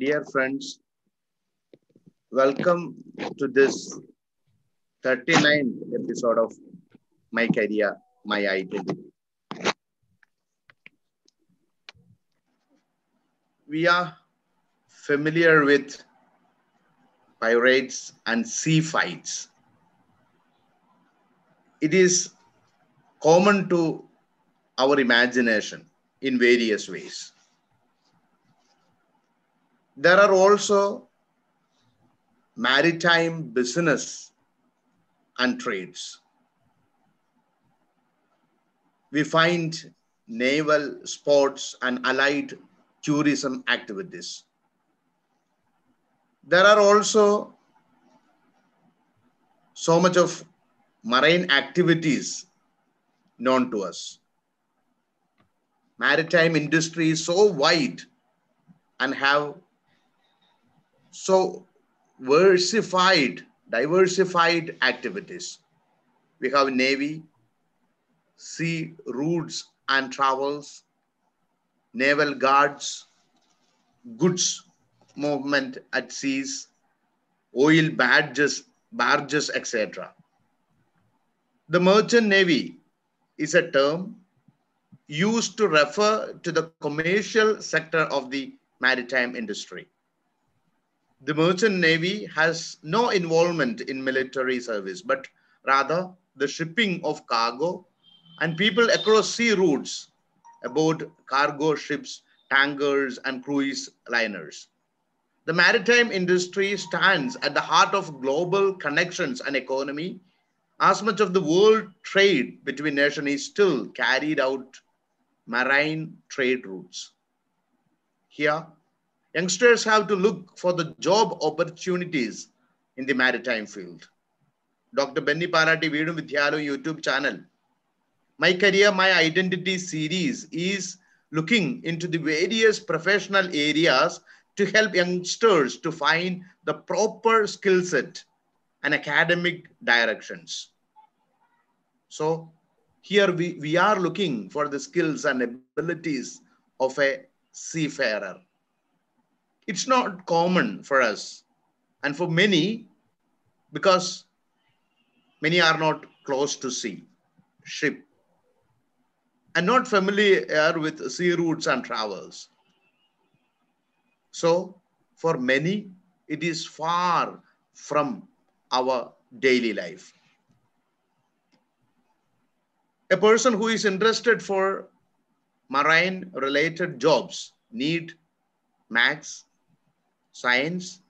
Dear friends, welcome to this 39th episode of My Career, My Identity. We are familiar with pirates and sea fights. It is common to our imagination in various ways. There are also maritime business and trades. We find naval sports and allied tourism activities. There are also so much of marine activities known to us. Maritime industry is so wide and have so diversified activities. We have navy, sea routes and travels, naval guards, goods movement at seas, oil barges, etc. The merchant navy is a term used to refer to the commercial sector of the maritime industry. The merchant navy has no involvement in military service, but rather the shipping of cargo and people across sea routes aboard cargo ships, tankers, and cruise liners. The maritime industry stands at the heart of global connections and economy, as much of the world trade between nations is still carried out marine trade routes. Here, youngsters have to look for the job opportunities in the maritime field. Dr. Benny Palatty, Vidum Vidyalu YouTube channel, My Career, My Identity series is looking into the various professional areas to help youngsters to find the proper skill set and academic directions. So here we are looking for the skills and abilities of a seafarer. It's not common for us and for many, because many are not close to sea, ship, and not familiar with sea routes and travels. So for many, it is far from our daily life. A person who is interested for marine related jobs need maths, science,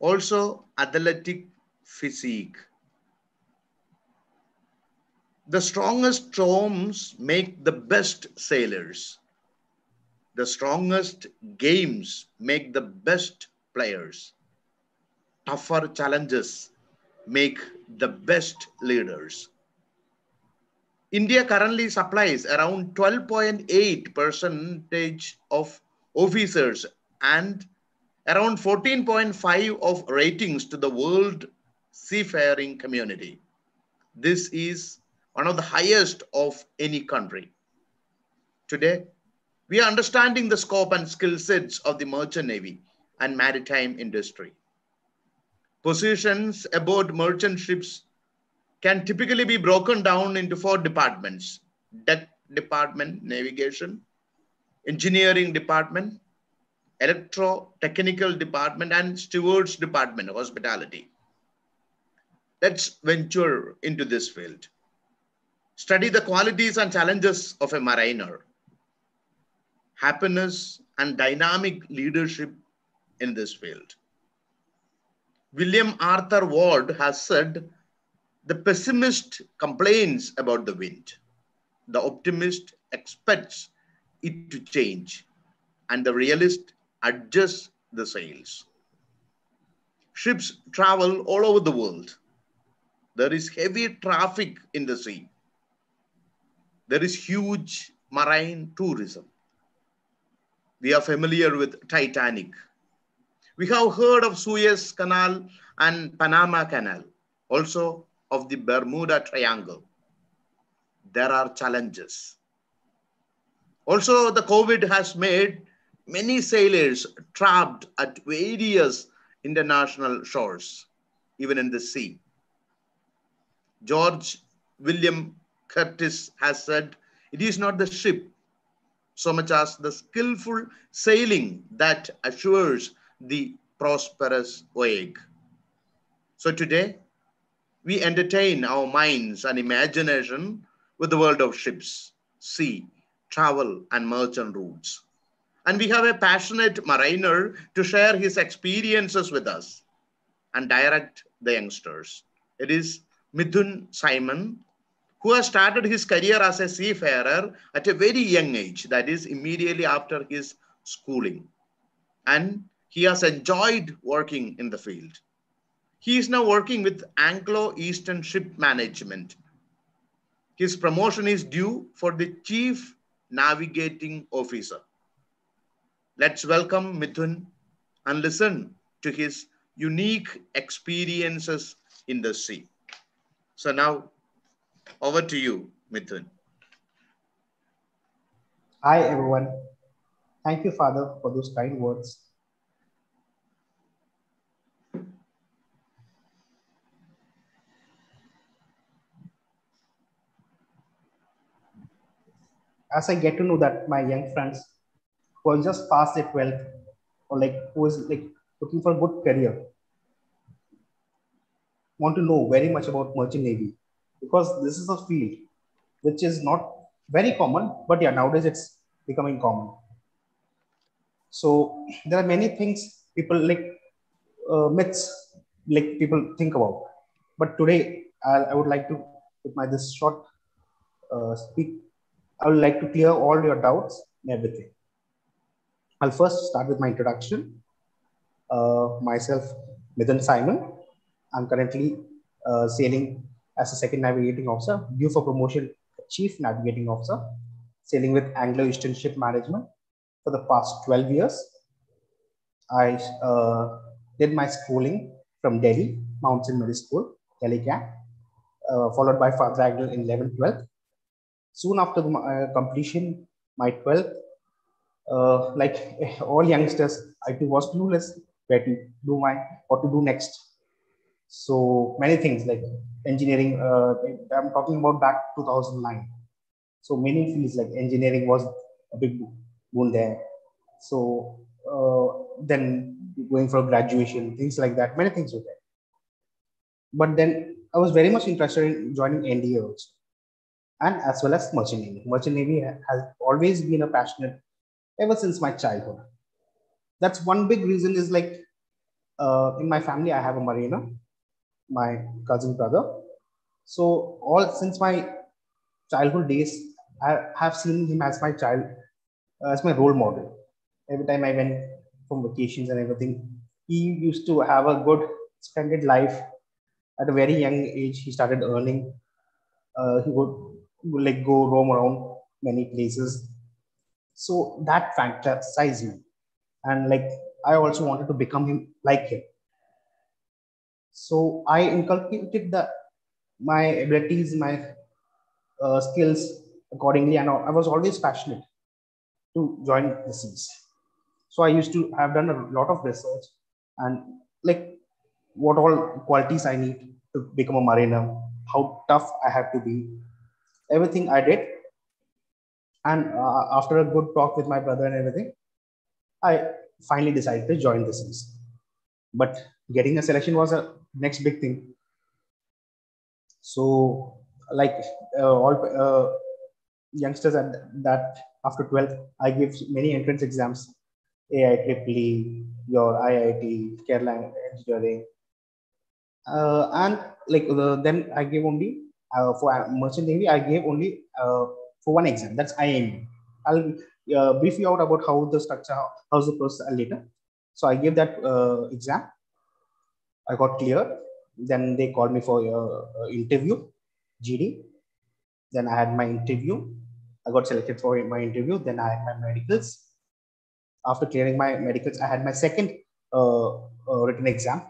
also athletic physique. The strongest storms make the best sailors. The strongest games make the best players. Tougher challenges make the best leaders. India currently supplies around 12.8% of officers and around 14.5% of ratings to the world seafaring community. This is one of the highest of any country. Today, we are understanding the scope and skill sets of the merchant navy and maritime industry. Positions aboard merchant ships can typically be broken down into 4 departments: deck department, navigation, engineering department, electro-technical department, and stewards department, hospitality. Let's venture into this field. Study the qualities and challenges of a mariner. Happiness and dynamic leadership in this field. William Arthur Ward has said, "The pessimist complains about the wind. The optimist expects it to change. And the realist adjusts the sails." Ships travel all over the world. There is heavy traffic in the sea. There is huge marine tourism. We are familiar with Titanic. We have heard of Suez Canal and Panama Canal, also of the Bermuda Triangle. There are challenges. Also, the COVID has made many sailors trapped at various international shores, even in the sea. George William Curtis has said, "It is not the ship so much as the skillful sailing that assures the prosperous voyage." So today, we entertain our minds and imagination with the world of ships, sea, travel, and merchant routes. And we have a passionate mariner to share his experiences with us and direct the youngsters. It is Midhun Simon, who has started his career as a seafarer at a very young age, that is immediately after his schooling. And he has enjoyed working in the field. He is now working with Anglo-Eastern Ship Management. His promotion is due for the Chief Navigating Officer. Let's welcome Midhun and listen to his unique experiences in the sea. So now, over to you, Midhun. Hi, everyone. Thank you, Father, for those kind words. As I get to know that my young friends who are just past their 12th or who is looking for a good career want to know very much about Merchant Navy, because this is a field which is not very common, but yeah, nowadays it's becoming common. So there are many things people myths people think about. But today I would like to, with my this short speak, I would like to clear all your doubts and everything. I'll first start with my introduction. Myself, Midhun Simon. I'm currently sailing as a second navigating officer, due for promotion chief navigating officer, sailing with Anglo-Eastern Ship Management for the past 12 years. I did my schooling from Delhi, Mount St. Mary School, Delhi Camp, followed by Father Agnel in 11th, 12th. Soon after the, completion, my 12th, like all youngsters, I too was clueless where to do what to do next. So many things like engineering, I'm talking about back 2009. So many fields like engineering was a big boom there. So then going for graduation, things like that, many things were there. But then I was very much interested in joining NDA also, and as well as Merchant Navy. Merchant Navy has always been a passionate ever since my childhood. That's one big reason is in my family, I have a mariner, my cousin brother. So all since my childhood days, I have seen him as my child, as my role model. Every time I went from vacations and everything, he used to have a good, splendid life. At a very young age, he started earning. He would go roam around many places. So that fantasized me, and I also wanted to become him like him. So I inculcated my abilities, my skills accordingly, and I was always passionate to join the seas. So I used to have done a lot of research and what all qualities I need to become a mariner, how tough I have to be, everything I did. And after a good talk with my brother and everything, I finally decided to join the seas. But getting a selection was a next big thing. So all youngsters at that after 12th, I gave many entrance exams, AIEEE, your IIT, Kerala Engineering. Then I gave only, for Merchant Navy, I gave only for one exam, that's IAMU. I'll brief you out about how the structure, how's the process later. So I gave that exam. I got cleared. Then they called me for interview, GD. Then I had my interview. I got selected for my interview. Then I had my medicals. After clearing my medicals, I had my second written exam.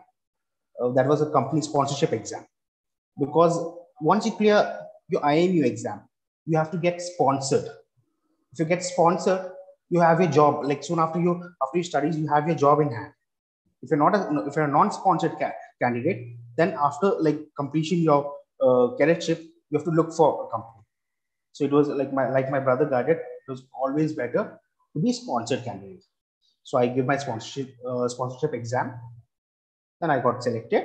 That was a company sponsorship exam. Because once you clear your IMU exam, you have to get sponsored. If you get sponsored, you have your job. Like soon after your studies, you have your job in hand. If you're not if you're a non-sponsored candidate, then after like completion your cadetship, you have to look for a company. So it was like my brother guided. It was always better to be a sponsored candidate. So I gave my sponsorship exam, then I got selected,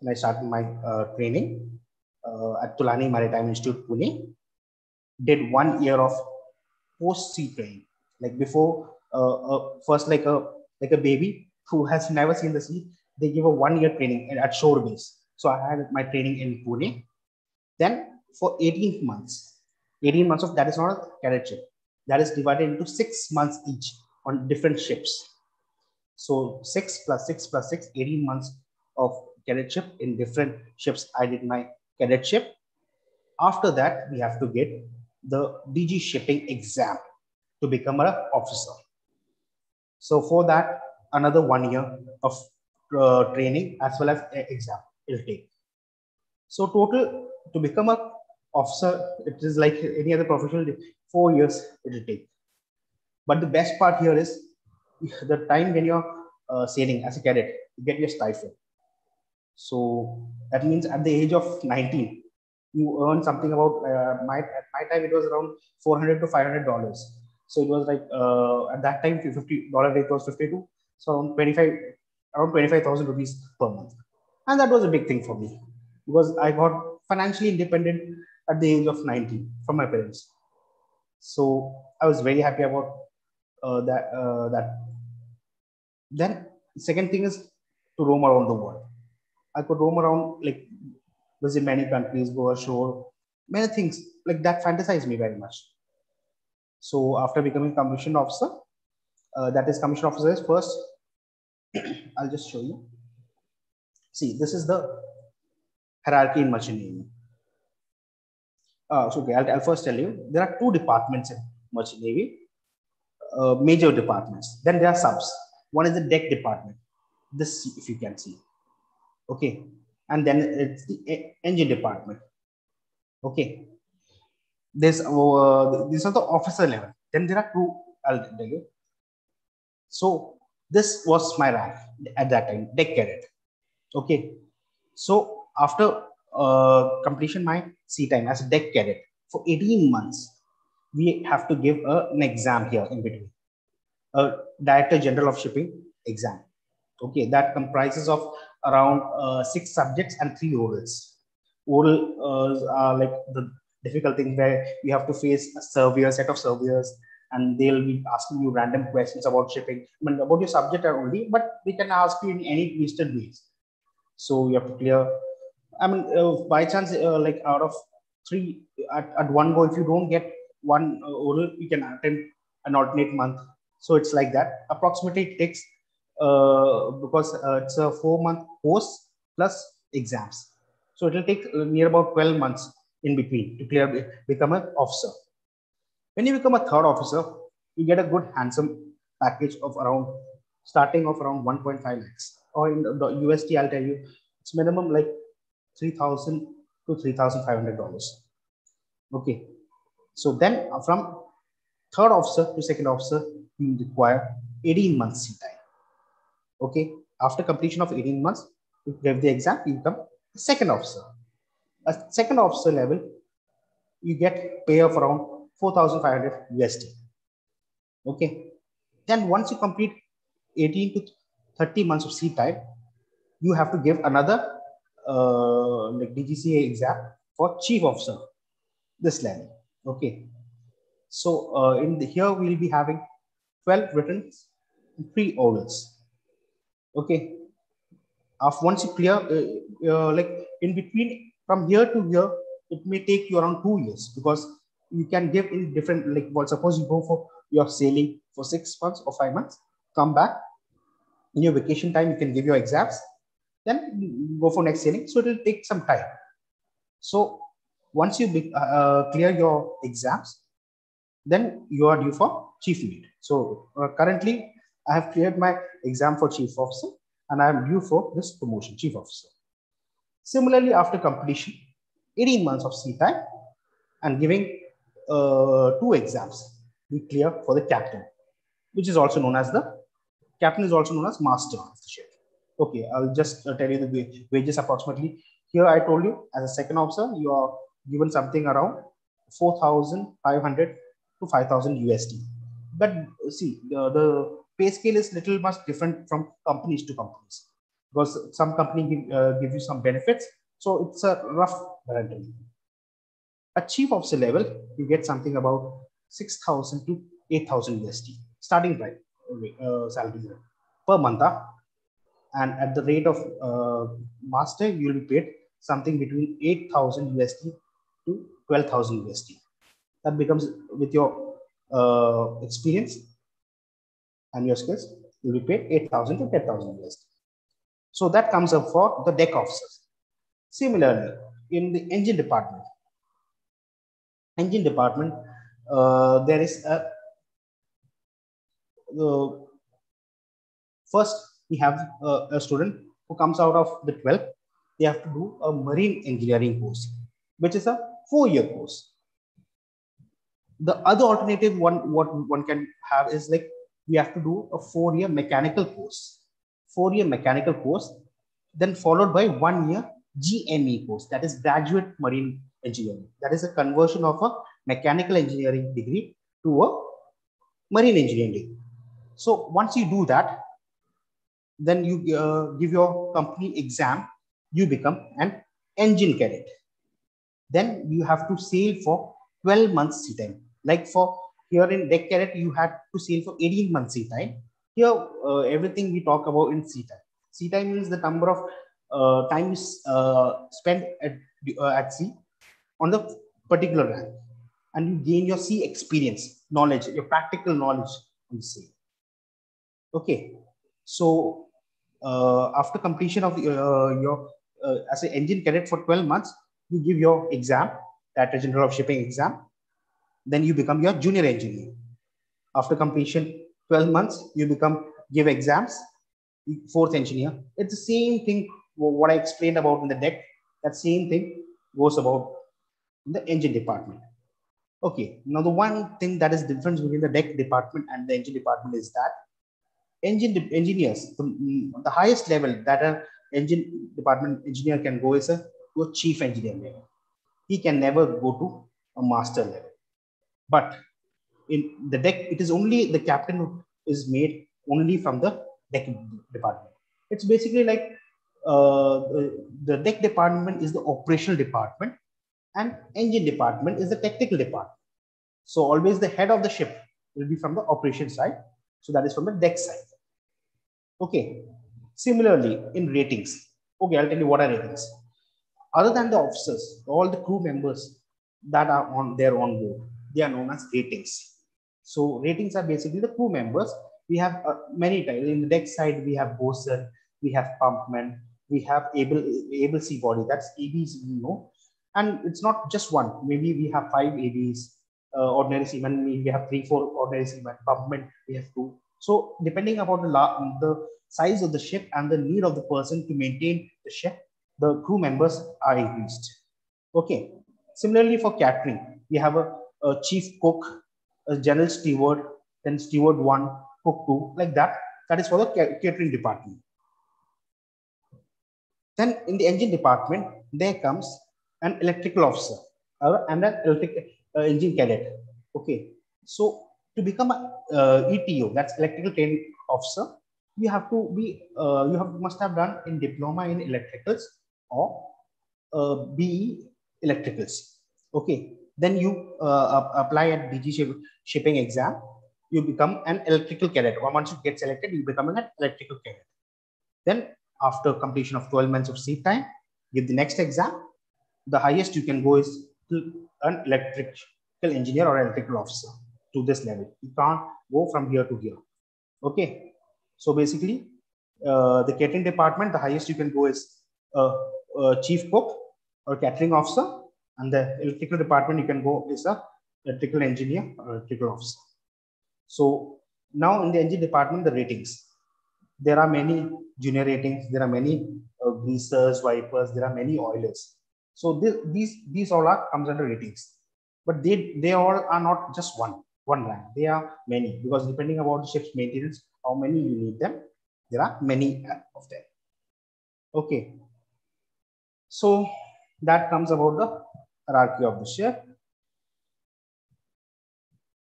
and I started my training at Tulani Maritime Institute, Pune. Did 1 year of post-sea training, like before first like a baby who has never seen the sea. They give a 1 year training at shore base. So I had my training in Pune. Then for 18 months of that is not a cadetship. That is divided into 6 months each on different ships. So 6 + 6 + 6, 18 months of cadetship in different ships. I did my cadetship. After that, we have to get the DG Shipping exam to become an officer. So for that, another 1 year of training as well as exam it'll take. So total to become an officer, it is like any other professional, 4 years it'll take. But the best part here is the time when you're sailing as a cadet, you get your stipend. So that means at the age of 19, you earn something about at my time it was around $400 to $500. So it was like at that time $50 rate was 52, so around 25,000 rupees per month, and that was a big thing for me because I got financially independent at the age of 19 from my parents. So I was very happy about that. Then the second thing is to roam around the world. I could roam around, like visit many countries, go ashore, many things like that fantasized me very much. So after becoming commissioned officer, that is commissioned officer is first. I'll just show you. See, this is the hierarchy in Merchant Navy. So okay, I'll first tell you there are two departments in Merchant Navy, major departments. Then there are subs. One is the deck department. This, if you can see, okay, and then it's the engine department. Okay, this these are the officer level. Then there are two. I'll tell you. So this was my rank at that time, deck cadet. Okay, so after completion my sea time as a deck cadet for 18 months, we have to give an exam here in between, a Director General of Shipping exam. Okay, that comprises of around 6 subjects and 3 orals. Oral are like the difficult thing where you have to face a set of surveyors, and they'll be asking you random questions about shipping, I mean, about your subject only, but they can ask you in any twisted ways. So you have to clear. I mean, by chance, like out of 3 at one go, if you don't get one oral, you can attend an alternate month. So it's like that. Approximately it takes because it's a 4-month course plus exams. So it will take near about 12 months in between to clear become an officer. When you become a third officer, you get a good handsome package of around starting of around 1.5 lakhs. Or in the USD, I'll tell you, it's minimum like $3,000 to $3,500. Okay. So then from third officer to second officer, you require 18 months sea time. Okay. After completion of 18 months, you give the exam, you become a second officer. At second officer level, you get pay of around $4,500 USD. Okay. Then once you complete 18 to 30 months of sea time, you have to give another like DGCA exam for chief officer, this level. Okay. So in the, here we'll be having 12 written and 3 orals. Okay. After once you clear, like in between from here to here, it may take you around 2 years because you can give in different, like, well, suppose you go for your sailing for 6 months or 5 months, come back in your vacation time, you can give your exams, then you go for next sailing. So it will take some time. So once you clear your exams, then you are due for chief mate. So currently I have cleared my exam for chief officer and I am due for this promotion, chief officer. Similarly, after completion, 18 months of sea time and giving 2 exams, be clear for the captain, which is also known as the captain is also known as master of the ship. Okay, I'll just tell you the wages approximately. Here I told you as a second officer, you are given something around 4,500 to 5,000 USD. But see, the pay scale is little much different from companies to companies, because some company give you some benefits. So it's a rough guarantee. At chief officer level, you get something about 6,000 to 8,000 USD starting price salary per month. And at the rate of master, you will be paid something between 8,000 USD to 12,000 USD. That becomes with your experience and your skills, you will be paid 8,000 to 10,000 USD. So that comes up for the deck officers. Similarly, in the engine department, there is a first we have a student who comes out of the 12th. They have to do a marine engineering course, which is a 4-year course. The other alternative one, what one can have is like we have to do a 4-year mechanical course, then followed by 1-year GME course, that is graduate marine engineering. That is a conversion of a mechanical engineering degree to a marine engineering degree. So once you do that, then you give your company exam, you become an engine cadet. Then you have to sail for 12 months sea time. Like for here in deck cadet, you had to sail for 18 months sea time. Here, everything we talk about in sea time. Sea time means the number of times spent at sea on the particular rank, and you gain your sea experience, knowledge, your practical knowledge on the sea. Okay, so after completion of your as an engine cadet for 12 months, you give your exam, Director General of Shipping exam, then you become your junior engineer. After completion 12 months, you give exams, 4th engineer. It's the same thing what I explained about in the deck. That same thing goes about in the engine department. Okay, now the one thing that is different between the deck department and the engine department is that engineers, the highest level that an engine department engineer can go is to a chief engineer level. He can never go to a master level. But in the deck, it is only the captain who is made only from the deck department. It's basically like the deck department is the operational department and engine department is the technical department. So always the head of the ship will be from the operation side. So that is from the deck side. Okay. Similarly, in ratings. Okay, I'll tell you what are ratings. Other than the officers, all the crew members that are on their own board, they are known as ratings. So ratings are basically the crew members. We have many types. In the deck side, we have bosun, we have pumpman, we have able sea body. That's ABs, you know. And it's not just one. Maybe we have 5 ABs, ordinary seamen, we have 3-4 ordinary seamen, pumpman, we have 2. So depending upon the size of the ship and the need of the person to maintain the ship, the crew members are increased. Okay. Similarly, for catering, we have a chief cook, a general steward, then steward 1, cook 2, like that. That is for the catering department. Then in the engine department, there comes an electrical officer and an engine cadet. Okay. So to become an ETO, that's electrical training officer, you have to be, you must have done in diploma in electricals, or BE electricals. Okay, then you apply at DG shipping exam, you become an electrical cadet, or once you get selected, you become an electrical cadet. Then after completion of 12 months of sea time, give the next exam. The highest you can go is an electrical engineer or electrical officer to this level. You can't go from here to here. Okay, so basically the catering department, the highest you can go is chief cook or catering officer, and the electrical department you can go is a electrical engineer or electrical officer. So now in the engine department, the ratings, there are many junior ratings, there are many greasers, wipers, there are many oilers. So these all comes under ratings, but they all are not just one. one rank. They are many, because depending about the ship's maintenance, how many you need them, there are many of them. Okay. So that comes about the hierarchy of the ship.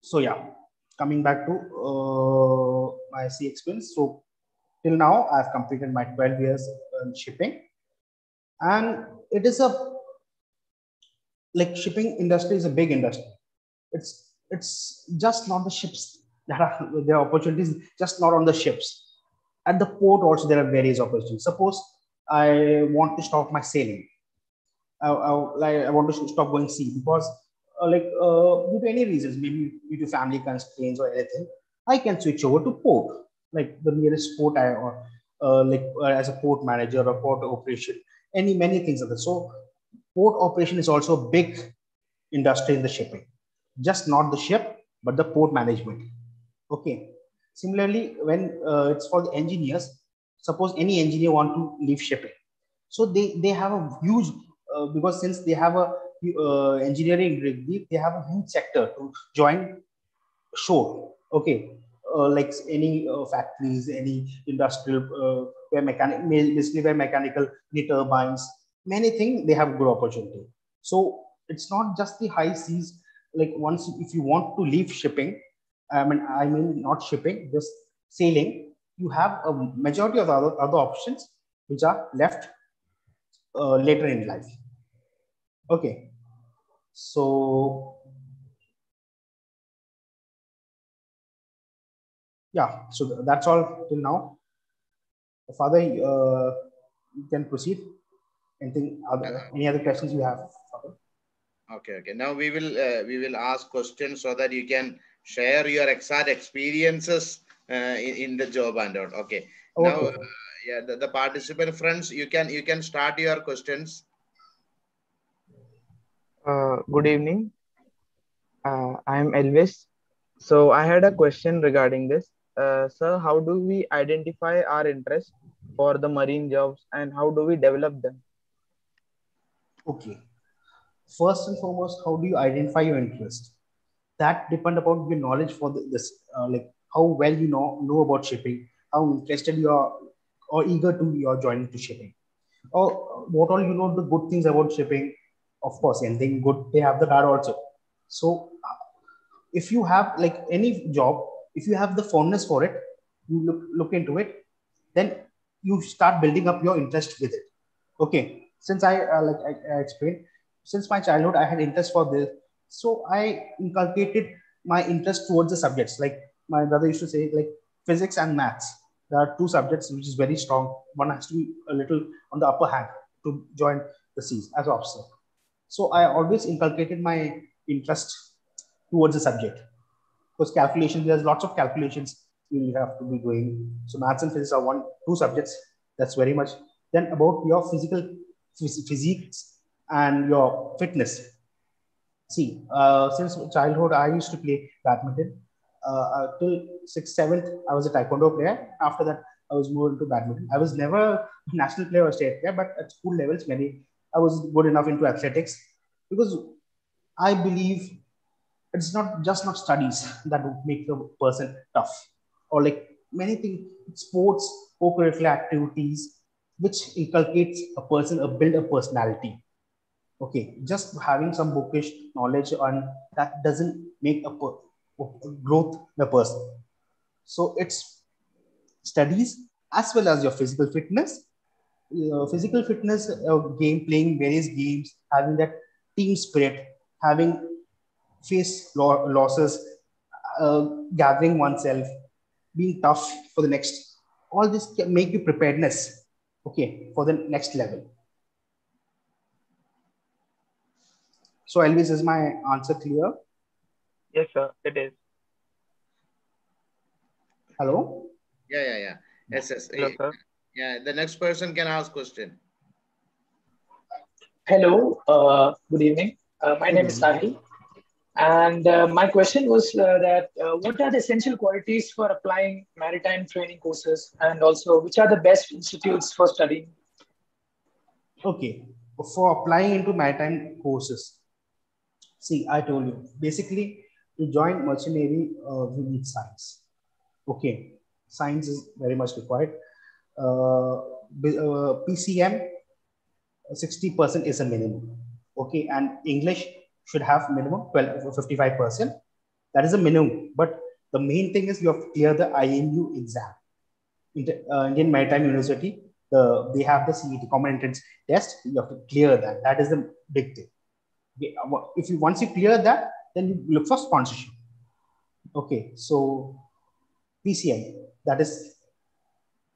So yeah, coming back to my sea experience. So till now, I've completed my 12 years in shipping, and it is a, like, shipping industry is a big industry. It's just not the ships that are, there are opportunities just not on the ships. At the port also there are various opportunities. Suppose I want to stop my sailing. I want to stop going sea because due to any reasons, maybe due to family constraints or anything, I can switch over to port, like the nearest port as a port manager or port operation, many things like that. So port operation is also a big industry in the shipping, just not the ship, but the port management. Okay. Similarly, when it's for the engineers, suppose any engineer want to leave shipping. So they have a huge, because since they have a engineering degree, they have a huge sector to join shore. Okay. Like any factories, any industrial, where mechanical wind turbines, many things, they have good opportunity. So it's not just the high seas. Like once, if you want to leave shipping, I mean not shipping, just sailing, you have a majority of the other options which are left later in life. Okay, so yeah, so that's all till now. Father, you can proceed. Any other questions you have? Okay. Now we will ask questions so that you can share your exact experiences in the job and all. Okay. Now, yeah, the participant friends, you can start your questions. Good evening. I am Elvis. So I had a question regarding this. Sir, how do we identify our interest for the marine jobs and how do we develop them? Okay. First and foremost, how do you identify your interest? That depends upon your knowledge for this, how well you know about shipping, how interested you are or eager to you are joining to shipping, or what all you know the good things about shipping. Of course, anything good, they have the bad also. So if you have any job, if you have the fondness for it, you look into it, then you start building up your interest with it. Okay. Since I explained, since my childhood, I had interest for this. So I inculcated my interest towards the subjects. Like my brother used to say, physics and maths. There are two subjects which is very strong. One has to be a little on the upper hand to join the seas as an officer. So I always inculcated my interest towards the subject. Because calculations, there's lots of calculations you have to be doing. So maths and physics are two subjects. That's very much. Then about your physiques and your fitness. See, since childhood, I used to play badminton. Till 6th, 7th, I was a taekwondo player. After that, I was more into badminton. I was never a national player or state player, but at school levels, I was good enough into athletics, because I believe it's not just studies that would make the person tough, or many things, sports, co-curricular activities, which inculcates a person, build a personality. Okay, just having some bookish knowledge on that doesn't make growth the person. So it's studies as well as your physical fitness. Physical fitness, playing various games, having that team spirit, having face losses, gathering oneself, being tough for the next. All this can make you preparedness, okay, for the next level. So, Elvis, is my answer clear? Yes, sir, it is. Hello? Yeah. Yes. Hello, sir. Yeah, the next person can ask question. Hello, good evening. My name is Sahil. And my question was what are the essential qualities for applying maritime training courses, and also which are the best institutes for studying? Okay, for applying into maritime courses. See, I told you, basically to join Merchant Navy, we need science. Okay, science is very much required. PCM 60% is a minimum. Okay, and English should have minimum 55%. That is a minimum. But the main thing is you have to clear the IMU exam. Indian Maritime University, they have the CET common entrance test. You have to clear that. That is the big thing. Okay. If you once you clear that, then you look for sponsorship. Okay, so PCM, that is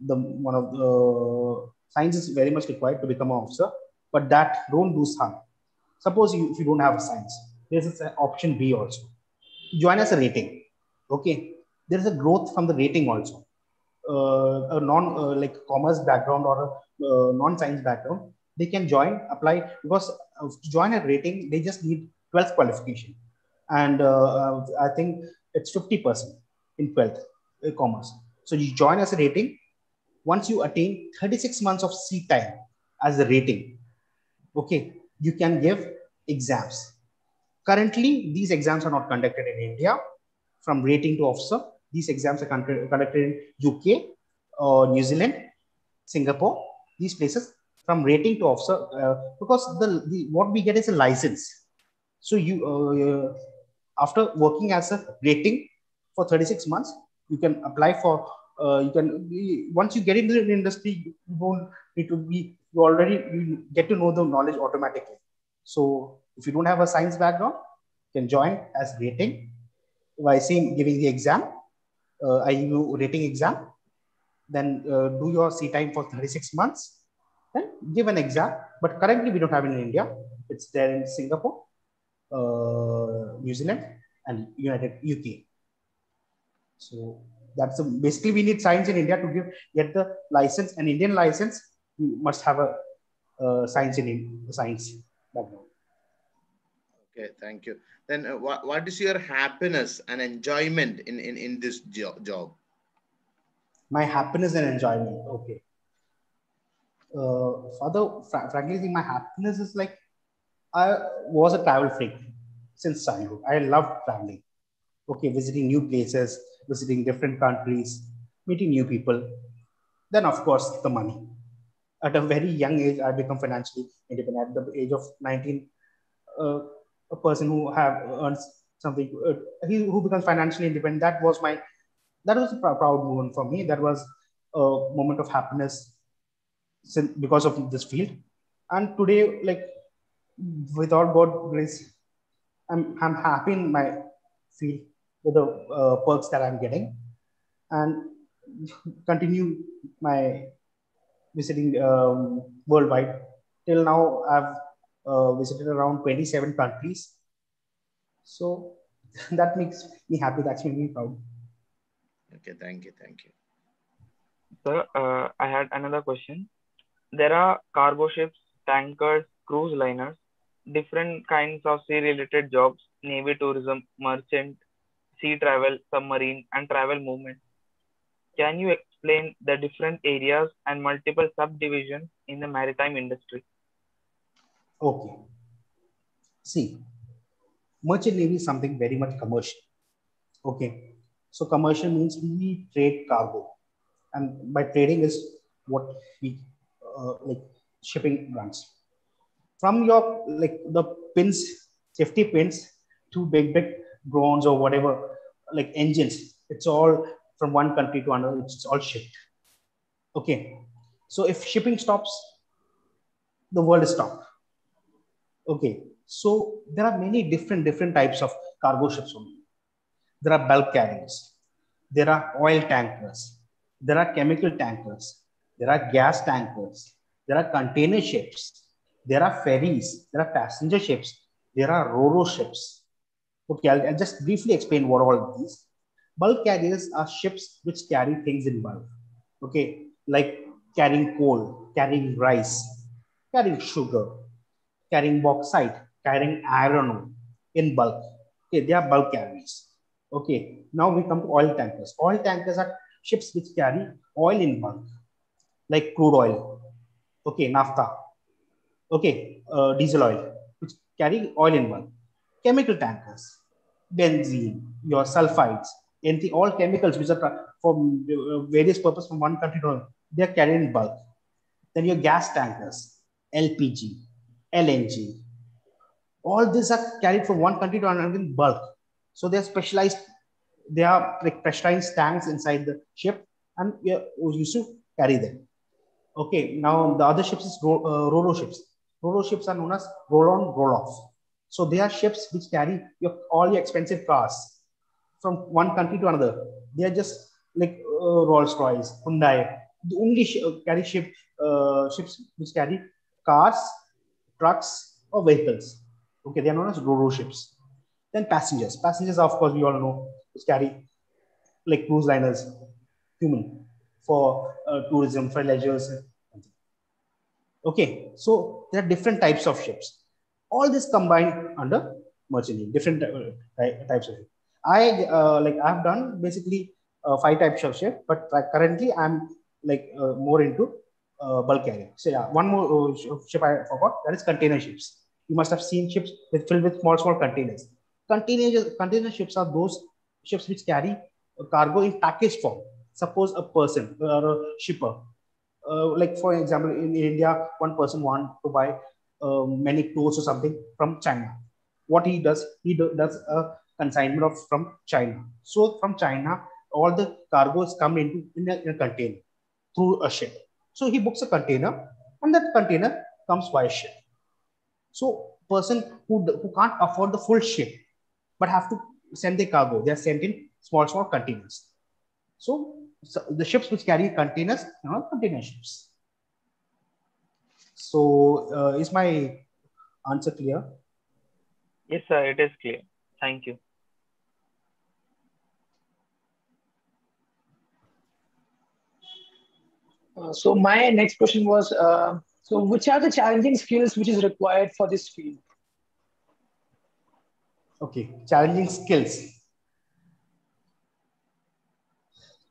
the one of the science is very much required to become an officer, but that don't do harm. Suppose if you don't have a science, there is an option B also. Join as a rating. Okay, there is a growth from the rating also. A non like commerce background or a non-science background, they can join, apply, because to join a rating, they just need 12th qualification. And I think it's 50% in 12th commerce. So you join as a rating. Once you attain 36 months of sea time as a rating, okay, you can give exams. Currently, these exams are not conducted in India. From rating to officer, these exams are conducted in UK, New Zealand, Singapore, these places. From rating to officer, because the what we get is a license. So you, after working as a rating for 36 months, you can apply for, once you get into the industry, you don't need to be, you get to know the knowledge automatically. So if you don't have a science background, you can join as rating by giving the exam, IAMU rating exam, then do your sea time for 36 months. Give an exam, but currently we don't have it in India. It's there in Singapore, New Zealand, and UK. So that's basically we need science in India to get the license. An Indian license, you must have a science background. Okay, thank you. Then what is your happiness and enjoyment in this job? My happiness and enjoyment. Okay. Frankly, my happiness is like I was a travel freak since childhood. I loved traveling. Okay, visiting new places, visiting different countries, meeting new people. Then, of course, the money. At a very young age, I become financially independent. At the age of 19, a person who have earned something, who becomes financially independent. That was a proud moment for me. That was a moment of happiness. Because of this field, and today, like without God's grace, I'm happy in my field with the perks that I'm getting, and continue my visiting worldwide. Till now, I've visited around 27 countries, so that makes me happy. That makes me proud. Okay, thank you, thank you. Sir, I had another question. There are cargo ships, tankers, cruise liners, different kinds of sea-related jobs, navy tourism, merchant, sea travel, submarine, and travel movement. Can you explain the different areas and multiple subdivisions in the maritime industry? Okay. See, merchant navy is something very much commercial. Okay. So commercial means we trade cargo, and by trading is what we like shipping brands. From your like the pins, safety pins to big drones or whatever, like engines, it's all from one country to another, it's all shipped. Okay. So if shipping stops, the world is stopped. Okay. So there are many different types of cargo ships only. There are bulk carriers, there are oil tankers, there are chemical tankers, there are gas tankers, there are container ships, there are ferries, there are passenger ships, there are Ro-Ro ships. Okay, I'll just briefly explain what all these. Bulk carriers are ships which carry things in bulk. Okay, like carrying coal, carrying rice, carrying sugar, carrying bauxite, carrying iron ore in bulk. Okay, they are bulk carriers. Okay, now we come to oil tankers. Oil tankers are ships which carry oil in bulk, like crude oil, okay, naphtha, okay, diesel oil, which carry oil in bulk. Chemical tankers, benzene, your sulfides, and the all chemicals which are for various purposes from one country to another, they are carried in bulk. Then your gas tankers, LPG, LNG, all these are carried from one country to another in bulk. So they are specialized. They are like pressurized tanks inside the ship, and we are used to carry them. Okay, now the other ships is Ro-Ro ships. Ro-Ro ships are known as roll-on, roll-off. So they are ships which carry your, all your expensive cars from one country to another. They are just like Rolls-Royce, Hyundai. The only ships which carry cars, trucks, or vehicles. Okay, they are known as Ro-Ro ships. Then passengers. Passengers, of course, we all know, which carry like cruise liners, human, for tourism, for leisure. Okay, so there are different types of ships. All this combined under merchant navy, different types of ships. I've done basically 5 types of ships, but currently I'm like more into bulk carrier. So yeah, one more ship I forgot, that is container ships. You must have seen ships filled with small containers. Container ships are those ships which carry cargo in package form. Suppose a person or a shipper, like for example, in India, one person wants to buy many clothes or something from China. What he does a consignment from China. So from China, all the cargo is come in a container through a ship. So he books a container, and that container comes by ship. So person who can't afford the full ship but have to send their cargo, they are sent in small containers. So the ships which carry containers are not container ships. So is my answer clear? Yes, sir, it is clear. Thank you. So my next question was, so which are the challenging skills which is required for this field? Okay, challenging skills.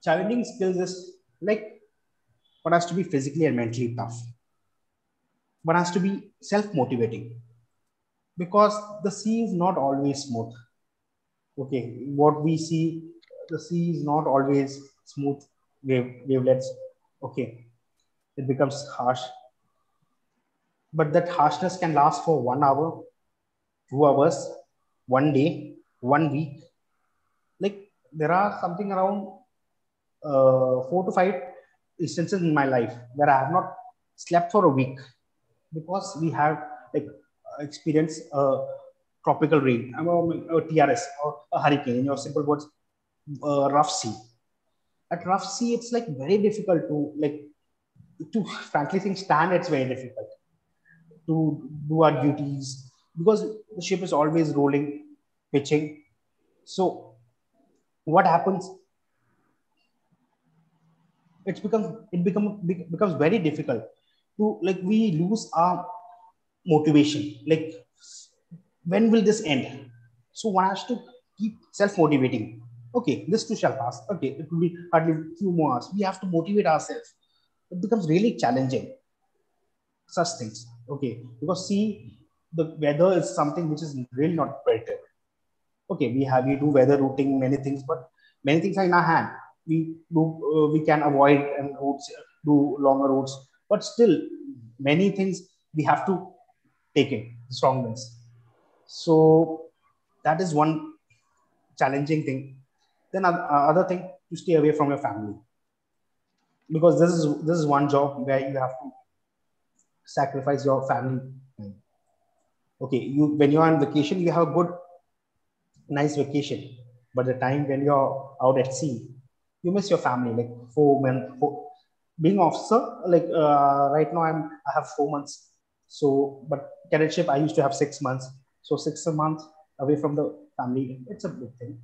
Challenging skills is like one has to be physically and mentally tough. One has to be self-motivating because the sea is not always smooth. Okay, what we see, the sea is not always smooth wavelets. Okay, it becomes harsh. But that harshness can last for 1 hour, 2 hours, 1 day, 1 week. Like there are something around 4 to 5 instances in my life where I have not slept for a week because we have like experienced tropical rain, or TRS, or a hurricane. In your simple words, rough sea. At rough sea, it's like very difficult to frankly think stand. It's very difficult to do our duties because the ship is always rolling, pitching. So what happens? It becomes very difficult to we lose our motivation. Like, when will this end? So one has to keep self-motivating. Okay, this too shall pass. Okay, it will be hardly a few more hours. We have to motivate ourselves. It becomes really challenging. Such things. Okay, because see, the weather is something which is really not predictable. Okay, we do weather routing, many things, but many things are in our hand. We can avoid and routes, do longer routes, but still many things we have to take in strong winds. So that is one challenging thing. Then other thing, to stay away from your family, because this is one job where you have to sacrifice your family. Okay, when you are on vacation, you have a good, nice vacation, but the time when you're out at sea, you miss your family. Like being officer, like right now I have 4 months. So, but cadetship I used to have 6 months. So 6 months away from the family, it's a big thing.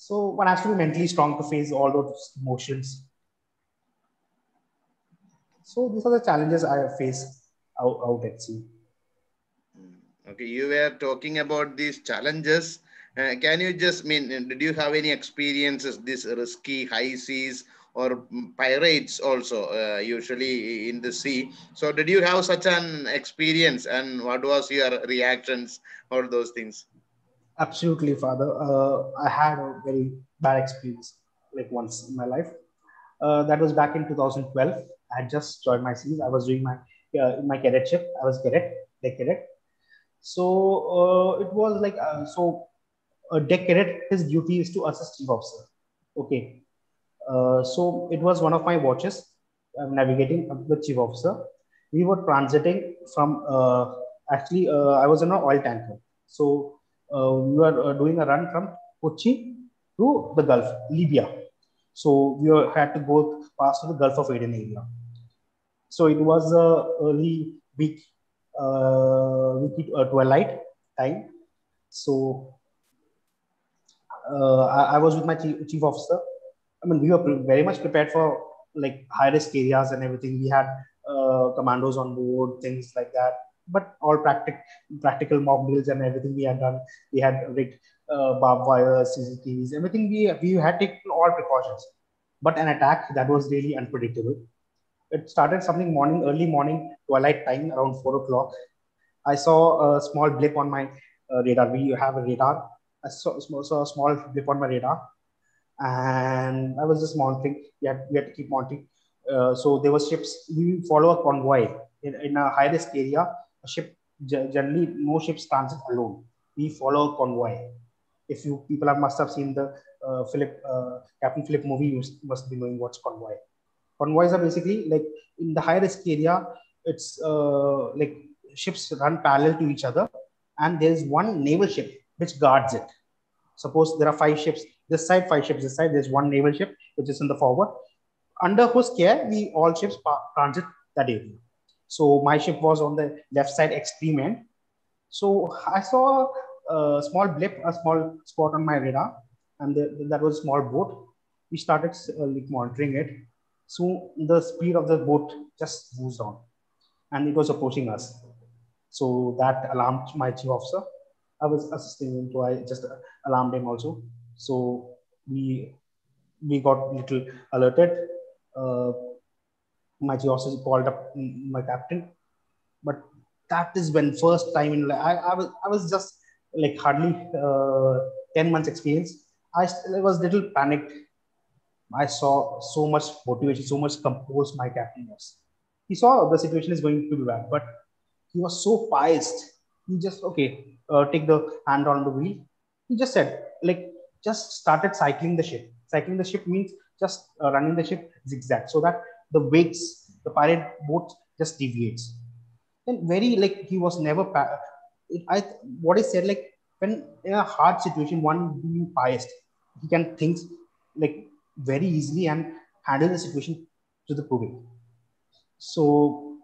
So one has to be mentally strong to face all those emotions. So these are the challenges I have faced out at sea. Okay, you were talking about these challenges. Can you just did you have any experiences, this risky high seas or pirates also usually in the sea? So did you have such an experience, and what was your reactions, all those things? Absolutely, Father. I had a very bad experience like once in my life. That was back in 2012. I had just joined my seas. I was doing my in my cadetship. I was deck cadet. So it was like a deck cadet. His duty is to assist chief officer. Okay. So it was one of my watches. I'm navigating with chief officer. We were transiting from I was in an oil tanker. So we were doing a run from Kochi to the Gulf, Libya. So we had to go past the Gulf of Aden area. So it was early week, twilight time. So I was with my chief officer. I mean, we were very much prepared for like high risk areas and everything. We had commandos on board, things like that. But all practical mock drills and everything we had done. We had rigged barbed wire, CCTVs, everything. We had taken all precautions. But an attack that was really unpredictable. It started something early morning, twilight time, around 4 o'clock. I saw a small blip on my radar. We have a radar. I saw a small blip on my radar. And I was just mounting. We had to keep mounting. So there were ships. We follow a convoy in a high risk area. A ship generally no ships transit alone. We follow a convoy. If you people must have seen the Captain Philip movie, you must be knowing what's convoy. Convoys are basically like in the high risk area. It's like ships run parallel to each other, and there is one naval ship which guards it. Suppose there are 5 ships. This side, 5 ships this side. There's one naval ship which is in the forward. Under whose care we all ships transit that area. So my ship was on the left side extreme end. So I saw a small blip, a small spot on my radar, and that was a small boat. We started monitoring it. So the speed of the boat just moved on, and it was approaching us. So that alarmed my chief officer. I was assisting him, so I just alarmed him also. So we got little alerted. My chief officer called up my captain, but that is when first time in life, I was just like hardly 10 months experience. I was little panicked. I saw so much motivation, so much composed my captain was. He saw the situation is going to be bad, but he was so biased. He just, okay, take the hand on the wheel. He just said, like, just started cycling the ship. Cycling the ship means just running the ship zigzag so that the wakes, the pirate boat just deviates. And very like he was never. What I said, like when in a hard situation, one being biased, he can think like very easily and handle the situation to the proving. So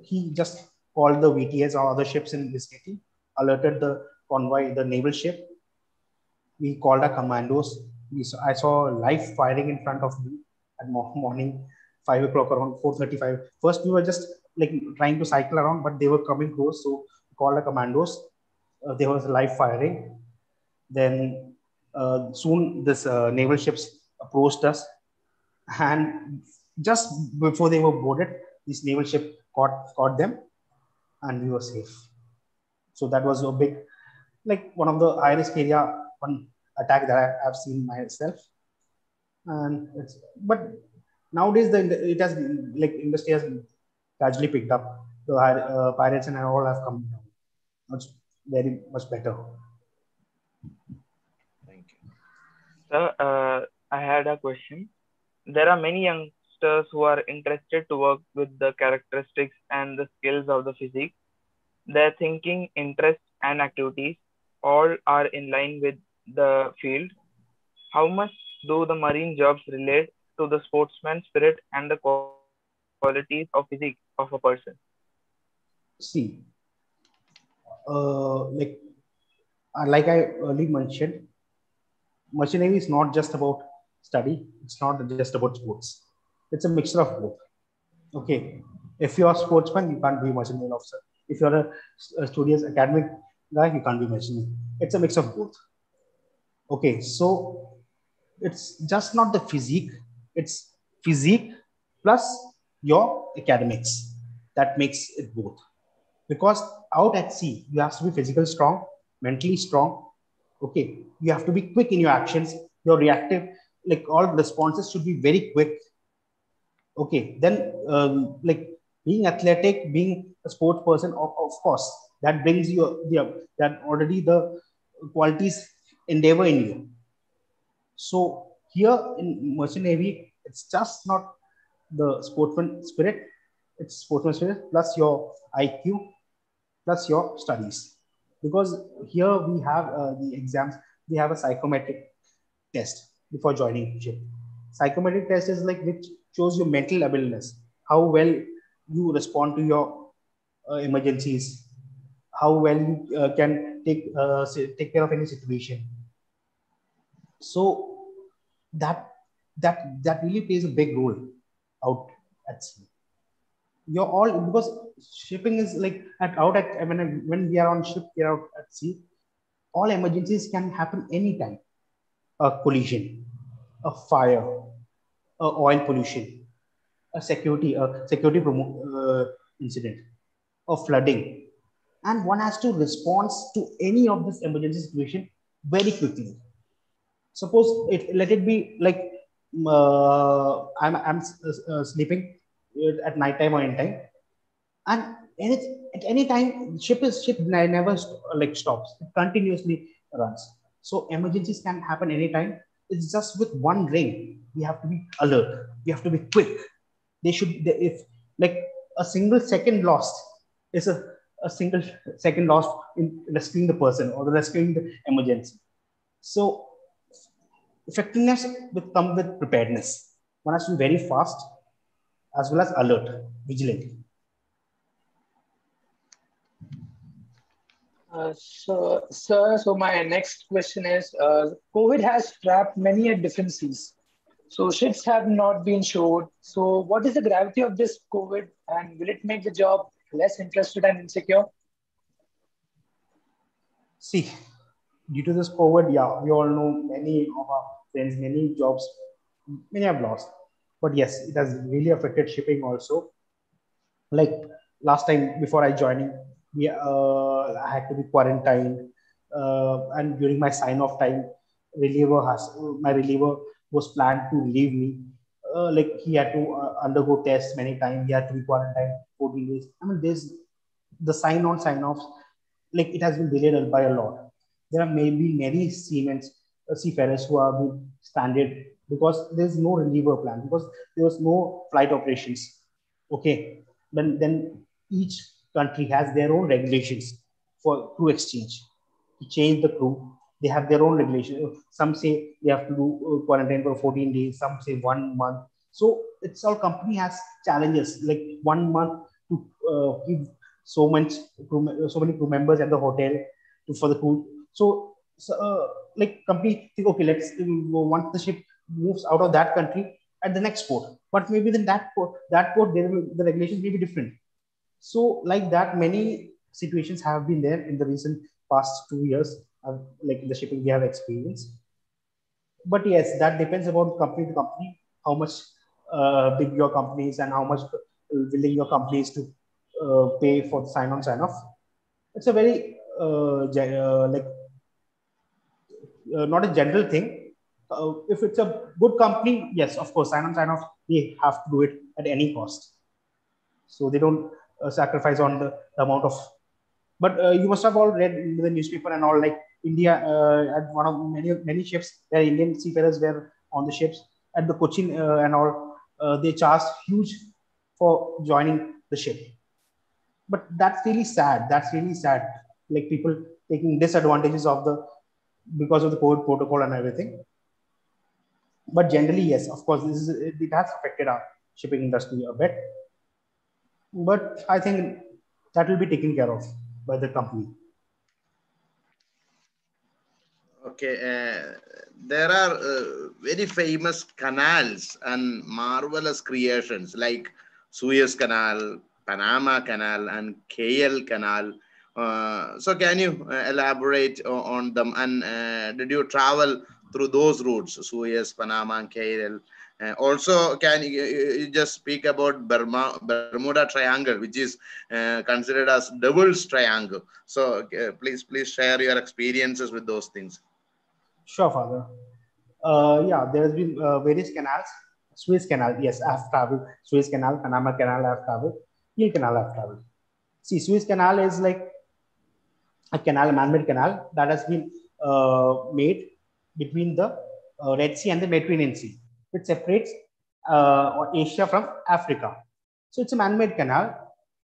he just called the VTS or other ships in this city, alerted the convoy, the naval ship. We called our commandos. I saw live firing in front of me at morning. 5 o'clock around 4:35. First, we were just like trying to cycle around, but they were coming close. So we called the commandos. There was live firing. Then soon this naval ships approached us, and just before they were boarded, this naval ship caught them, and we were safe. So that was a big, like one of the high risk area, one attack that I've seen myself, and but. Nowadays, it has been, like industry has gradually picked up. The pirates and all have come down. Much, very much better. Thank you. Sir, I had a question. There are many youngsters who are interested to work with the characteristics and the skills of the physique. Their thinking, interests, and activities all are in line with the field. How much do the marine jobs relate to the sportsman spirit and the qualities of physique of a person? See, like I earlier mentioned, machinery is not just about study. It's not just about sports. It's a mixture of both. Okay, if you are a sportsman, you can't be a machinery officer. If you are a studious academic guy, you can't be machinery. It's a mix of both. Okay, so it's just not the physique. It's physique plus your academics. That makes it both. Because out at sea, you have to be physically strong, mentally strong, Okay, you have to be quick in your actions. Your reactive, like all responses should be very quick. Okay, then like being athletic, being a sport person, of course, that brings you, that already the qualities endeavor in you. So here in Merchant Navy, it's just not the sportsman spirit, it's sportsman spirit plus your IQ, plus your studies. Because here we have the exams, we have a psychometric test before joining ship. Psychometric test is like which shows your mental abilities, how well you respond to your emergencies, how well you can take care of any situation. So that really plays a big role out at sea. You're all, because shipping is like when we are on ship, we are out at sea. All emergencies can happen anytime. A collision, a fire, a oil pollution, a security incident, a flooding, and one has to respond to any of this emergency situation very quickly. Suppose let it be like I'm sleeping at night time or in time, and it's at any time ship never stops, it continuously runs. So emergencies can happen anytime. It's just with one ring, we have to be alert. We have to be quick. They should, if like a single second lost is a single second lost in rescuing the person or rescuing the emergency. So effectiveness will come with preparedness. One has to be very fast, as well as alert, vigilant. So my next question is, COVID has trapped many at different seas. So ships have not been shored. So what is the gravity of this COVID, and will it make the job less interested and insecure? See, due to this COVID, yeah, we all know many of our friends, many jobs, many have lost. But yes, it has really affected shipping also. Like last time before I joined, I had to be quarantined, and during my sign-off time, my reliever was planned to relieve me. Like he had to undergo tests many times. He had to be quarantined 14 days. I mean, there's the sign-on, sign-offs. Like it has been delayed by a lot. There are maybe many seamen, seafarers who have been stranded because there's no reliever plan, because there was no flight operations. Okay, then each country has their own regulations for crew exchange. To change the crew, they have their own regulations. Some say they have to do quarantine for 14 days, some say 1 month. So it's all company has challenges, like 1 month to give so many crew members at the hotel for the crew. So like company think, okay, let's once the ship moves out of that country at the next port, but maybe then that port the regulations may be different. So like that, many situations have been there in the recent past 2 years, like in the shipping we have experienced. But yes, that depends about company to company, how much big your company is and how much willing your company is to pay for the sign-on, sign-off. It's a very, not a general thing. If it's a good company, yes, of course, sign-on, sign-off, they have to do it at any cost. So they don't sacrifice on the amount of, but you must have all read in the newspaper and all, like India at one of many ships where Indian seafarers were on the ships at the Cochin and all, they charged huge for joining the ship. But that's really sad. That's really sad. Like people taking disadvantages of because of the COVID protocol and everything. But generally, yes, of course, it has affected our shipping industry a bit. But I think that will be taken care of by the company. Okay, there are very famous canals and marvelous creations like Suez Canal, Panama Canal, and Kiel Canal. So can you elaborate on them? And did you travel through those routes, Suez, Panama, and Kiel? Also, can you just speak about Bermuda Triangle, which is considered as Devil's Triangle? So please share your experiences with those things. Sure, Father. Yeah, there has been various canals. Suez Canal, yes, I've traveled. Suez Canal, Panama Canal, I've traveled. Kiel Canal, I've traveled. See, Suez Canal is like a canal, a man-made canal that has been made between the Red Sea and the Mediterranean Sea. It separates Asia from Africa. So it's a man-made canal.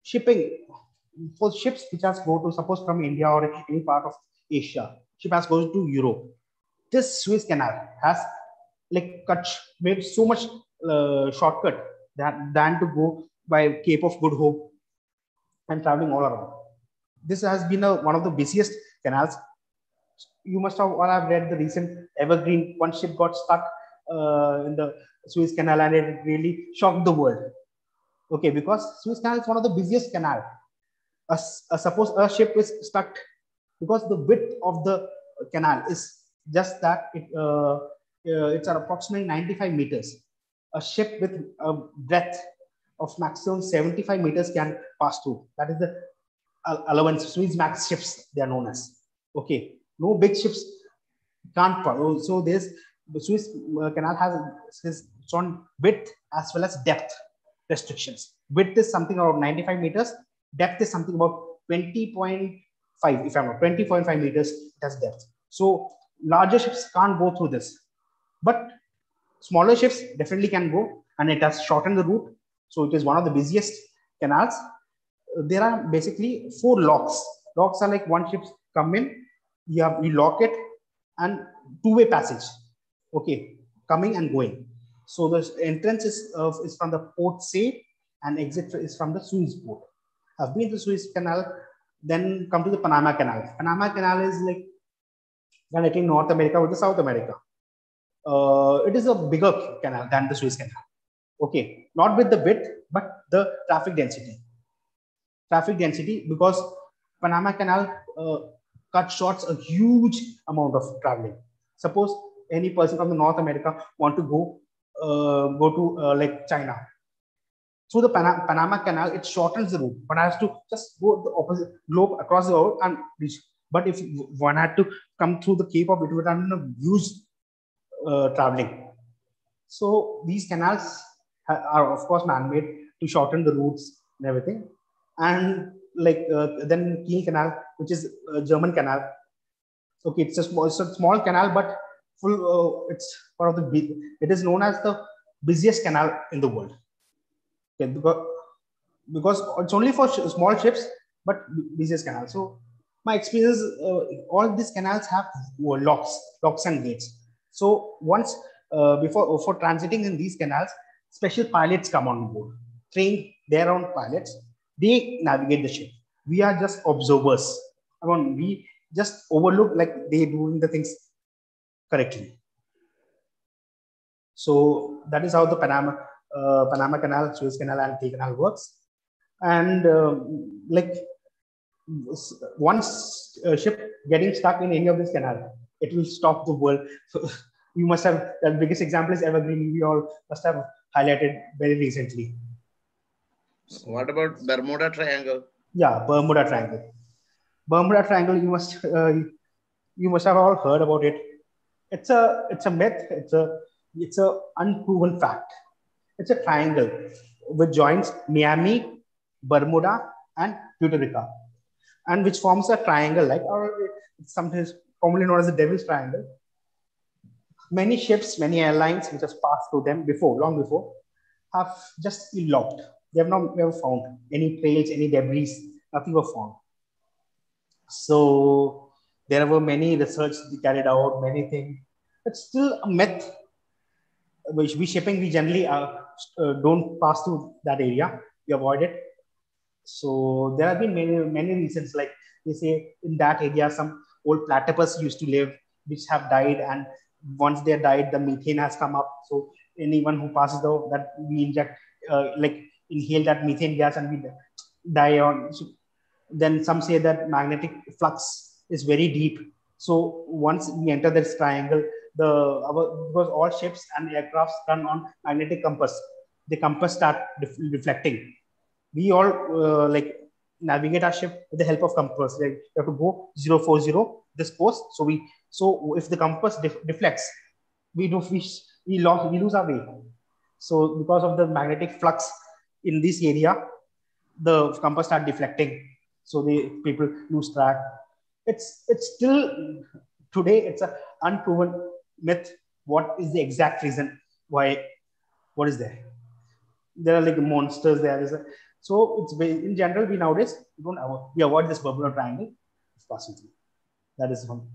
Shipping, for ships which has go to, suppose from India or any part of Asia, ship has goes to Europe. This Suez Canal has like made so much shortcut than to go by Cape of Good Hope and traveling all around. This has been one of the busiest canals. You must have all have read the recent Evergreen. One ship got stuck in the Suez Canal and it really shocked the world. Okay, because Suez Canal is one of the busiest canal. Suppose a ship is stuck because the width of the canal is just that it's at approximately 95 meters. A ship with a breadth of maximum 75 meters can pass through. That is the allowance. Suez Max ships, they are known as. Okay, no big ships can't pass. So there's the Suez Canal has its own width as well as depth restrictions. Width is something around 95 meters. Depth is something about 20.5. If I'm not 20.5 meters, it has depth. So larger ships can't go through this. But smaller ships definitely can go, and it has shortened the route. So it is one of the busiest canals. There are basically 4 locks. Locks are like one ship come in, you lock it, and two-way passage. Okay, coming and going. So the entrance is from the port Said, and exit is from the Suez port. I've been to the Suez Canal, then come to the Panama Canal. Panama Canal is like connecting North America with the South America. It is a bigger canal than the Suez Canal. Okay, not with the width, but the traffic density. Traffic density, because Panama Canal cut short a huge amount of traveling. Suppose any person from the North America want to go go to like China. Through the Panama Canal, it shortens the route. One has to just go the opposite globe across the road and reach. But if one had to come through the Cape of Good Hope, it would have been a huge traveling. So these canals are of course man-made to shorten the routes and everything. And like then Kiel Canal, which is a German canal. Okay, it's a small canal, but full. It's one of the big. It is known as the busiest canal in the world. Okay, because it's only for small ships, but busiest canal. So my experience, all these canals have locks and gates. So once for transiting in these canals, special pilots come on board, train their own pilots. They navigate the ship. We are just observers. I mean, we just overlook like they doing the things correctly. So that is how the Panama Canal, Suez Canal, and Kiel Canal works. And like once a ship getting stuck in any of this canal, it will stop the world. So you must have, the biggest example is Evergreen. We all must have highlighted very recently. What about Bermuda Triangle? Yeah, Bermuda Triangle. Bermuda Triangle, you must have all heard about it. It's a myth. It's a unproven fact. It's a triangle which joins Miami, Bermuda, and Puerto Rico, and which forms a triangle like, or it's sometimes commonly known as the Devil's Triangle. Many ships, many airlines, which has passed through them before, long before, have just eloped. They have not ever found any trails, any debris, nothing was found. So there were many research carried out, many things. It's still a myth. Which we shipping, we generally don't pass through that area. We avoid it. So there have been many reasons. Like they say, in that area, some old platypus used to live, which have died, and once they died, the methane has come up. So anyone who passes through that, we inhale that methane gas and we die on. So then some say that magnetic flux is very deep. So once we enter this triangle, because all ships and aircrafts run on magnetic compass, the compass start reflecting. We all navigate our ship with the help of compass. Like you have to go 040 this course. So we, so if the compass deflects, we lose our way. So because of the magnetic flux in this area, the compass start deflecting. So the people lose track. It's still today, it's an unproven myth. What is the exact reason why? What is there? There are like monsters there. Is a, so it's in general we nowadays we avoid this Bermuda Triangle if possible. That is one.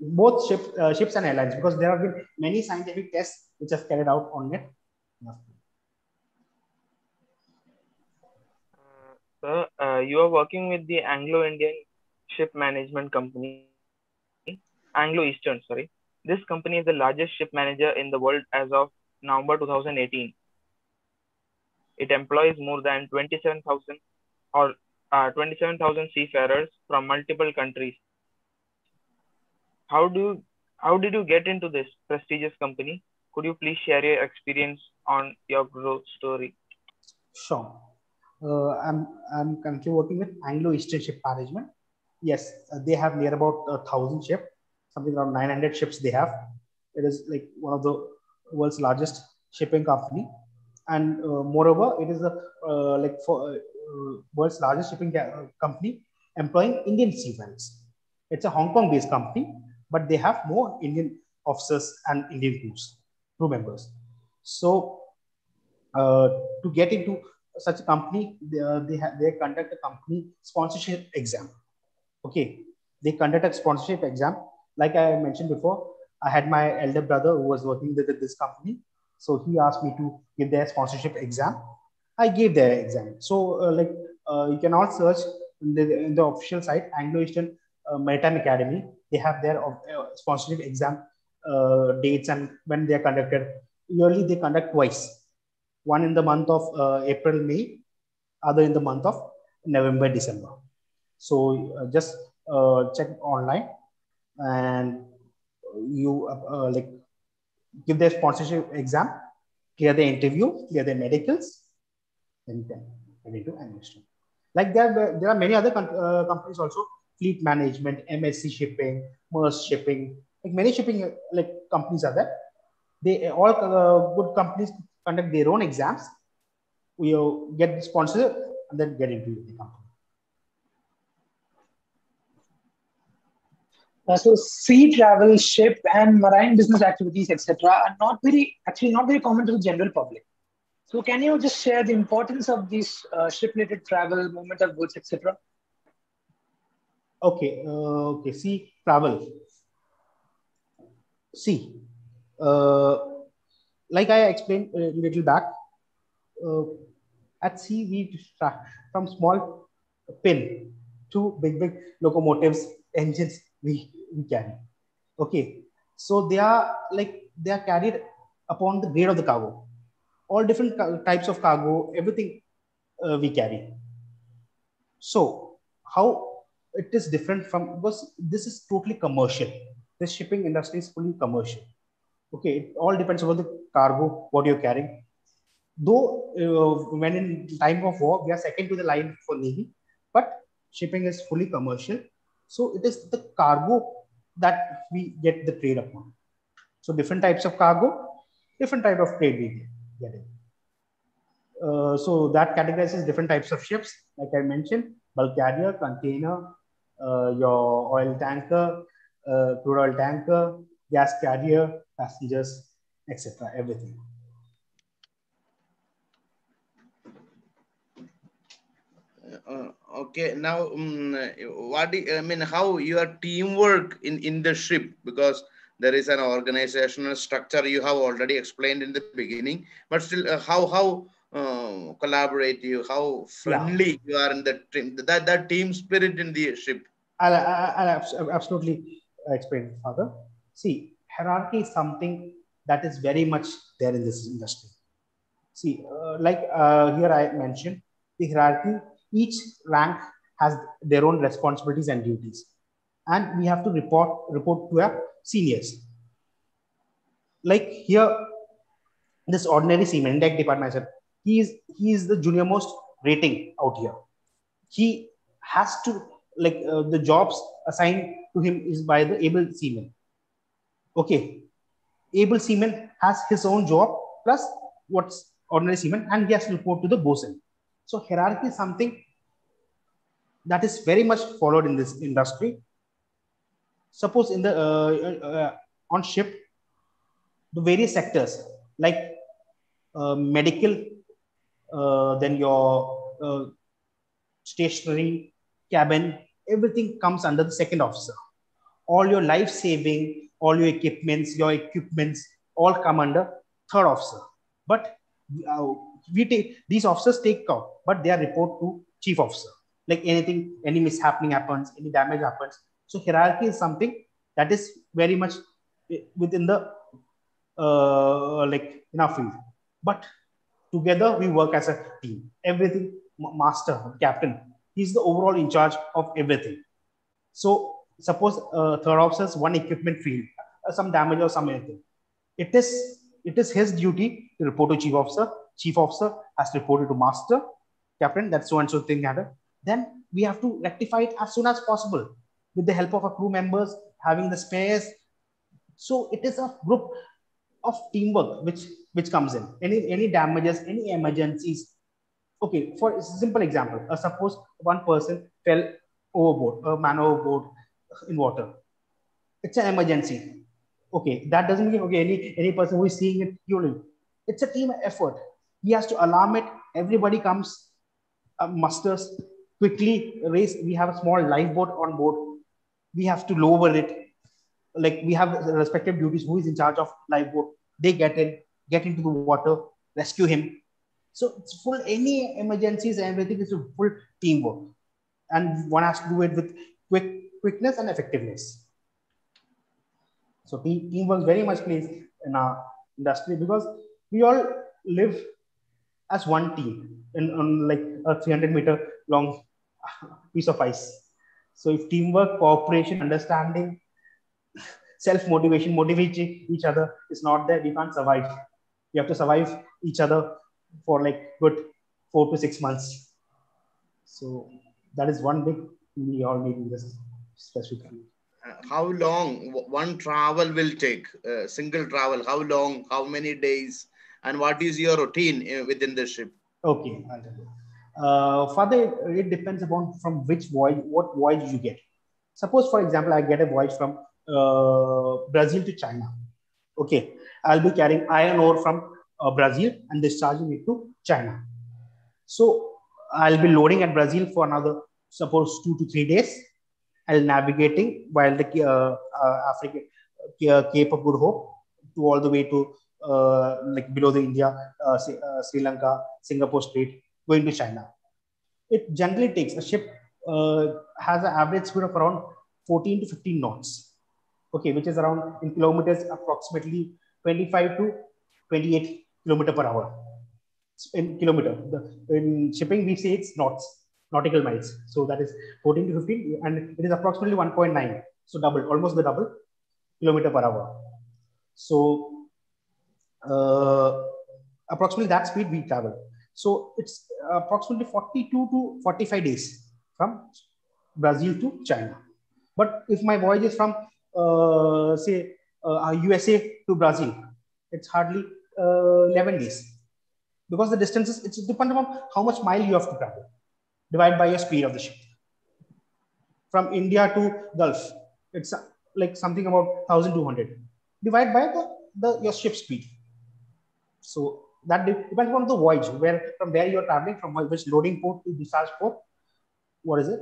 Both ships and airlines, because there have been many scientific tests which have carried out on it. Sir, you are working with the Anglo-Indian Ship Management Company, Anglo-Eastern, sorry. This company is the largest ship manager in the world as of November 2018. It employs more than 27,000 seafarers from multiple countries. How did you get into this prestigious company? Could you please share your experience on your growth story? Sure. I'm currently working with Anglo-Eastern Ship Management. Yes, they have near about 1,000 ships, something around 900 ships they have. It is like one of the world's largest shipping company. And moreover, it is the world's largest shipping company employing Indian seafarers. It's a Hong Kong-based company, but they have more Indian officers and Indian crew members. So to get into such a company, they conduct a company sponsorship exam. Okay, they conduct a sponsorship exam. Like I mentioned before, I had my elder brother who was working with this company. So he asked me to give their sponsorship exam. I gave their exam. So you can all search in the official site, Anglo-Eastern Maritime Academy. They have their sponsorship exam dates and when they are conducted. Yearly, they conduct twice. One in the month of April, May, other in the month of November, December. So just check online and you give their sponsorship exam, clear the interview, clear the medicals, then you can get into administration. Like there are many other companies also, Fleet Management, MSC Shipping, Maersk Shipping, like many shipping companies are there. They all good companies conduct their own exams. We get the sponsor and then get into the company. So sea travel, ship, and marine business activities, etc., are not very common to the general public. So can you just share the importance of these ship-related travel, movement of goods, etc.? Okay, okay. Sea travel. See, like I explained a little back, at sea we from small pin to big locomotives, engines. We carry. Okay, so they are carried upon the grade of the cargo. All different types of cargo, everything we carry. So how it is different from, because this is totally commercial. The shipping industry is fully commercial. Okay, it all depends on the cargo, what you're carrying. Though when in time of war, we are second to the line for Navy, but shipping is fully commercial. So it is the cargo that we get the trade upon. So different types of cargo, different type of trade we get it. So that categorizes different types of ships. Like I mentioned, bulk carrier, container, your oil tanker, crude oil tanker, gas carrier, passengers, etc. Everything. Okay, now how your teamwork in the ship, because there is an organizational structure you have already explained in the beginning, but still how collaborative, how friendly you are in the team, that team spirit in the ship. I'll absolutely explain, Father. See, hierarchy is something that is very much there in this industry. See, here I mentioned the hierarchy. Each rank has their own responsibilities and duties, and we have to report to our seniors. Like here, this ordinary seaman, deck department, he is the junior most rating out here. he has to, like, the jobs assigned to him is by the able seaman. Okay, able seaman has his own job plus what's ordinary seaman, and he has to report to the bosun. So hierarchy is something that is very much followed in this industry. Suppose in the on ship, the various sectors like medical, then your stationary, cabin, everything comes under the second officer. All your life saving, all your equipments all come under third officer. But we take, these officers take care, but they are report to chief officer. Like anything, any mishappening happens, any damage happens. So hierarchy is something that is very much within the like in our field. But together we work as a team. Everything, master, captain, he's the overall in charge of everything. So suppose third officer's one equipment field, some damage or some anything. It is his duty to report to chief officer. Chief officer has reported to master, captain, that so and so thing happened. Then we have to rectify it as soon as possible with the help of our crew members, having the spares. So it is a group of teamwork which comes in. Any damages, any emergencies. Okay, for a simple example, suppose one person fell overboard, a man overboard in water. It's an emergency. Okay, that doesn't mean okay, any person who is seeing it, you know, it's a team effort. He has to alarm it. Everybody comes, musters quickly, race. We have a small lifeboat on board. We have to lower it. Like we have respective duties. Who is in charge of lifeboat? They get in, get into the water, rescue him. So it's full, any emergencies and everything is a full teamwork. And one has to do it with quickness and effectiveness. So teamwork very much plays in our industry because we all live as one team in, on like a 300-meter long piece of ice. So if teamwork, cooperation, understanding, self-motivation, motivating each other is not there, we can't survive. We have to survive each other for like good 4 to 6 months. So that is one big thing we all need in this specific field. How long one travel will take, single travel, how long, how many days, and what is your routine within the ship? Okay, I'll tell you. Further, it depends upon from which voyage, what voyage you get. Suppose, for example, I get a voyage from Brazil to China. Okay, I'll be carrying iron ore from Brazil and discharging it to China. So I'll be loading at Brazil for another, suppose 2 to 3 days. I'll navigating while the Africa, Cape of Good Hope, to all the way to like below the India, Sri Lanka, Singapore Strait, going to China. It generally takes, a ship has an average speed of around 14 to 15 knots. Okay, which is around in kilometers, approximately 25 to 28 kilometer per hour. In kilometer, in shipping we say it's knots, nautical miles. So that is 14 to 15 and it is approximately 1.9. So double, almost the double kilometer per hour. So approximately that speed we travel. So it's approximately 42 to 45 days from Brazil to China. But if my voyage is from say USA to Brazil, it's hardly 11 days. Because the distances, it depends upon how much mile you have to travel, divided by your speed of the ship. From India to Gulf, it's like something about 1,200. Divide by your ship speed. So that depends on the voyage, where from where you're traveling, from which loading port to discharge port, what is it?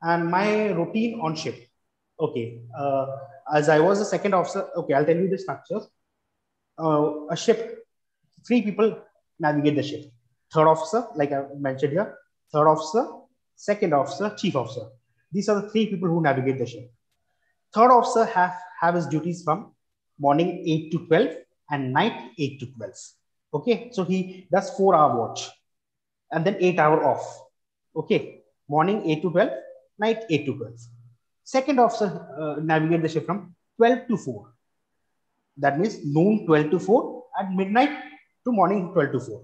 And my routine on ship. Okay, as I was a second officer, okay, I'll tell you the structures. A ship, 3 people navigate the ship. Third officer, like I mentioned here, third officer, second officer, chief officer. These are the 3 people who navigate the ship. Third officer have his duties from morning 8 to 12 and night 8 to 12. Okay, so he does 4-hour watch and then 8-hour off. Okay, morning 8 to 12, night 8 to 12. Second officer navigate the ship from 12 to 4. That means noon 12 to 4 and midnight to morning 12 to 4.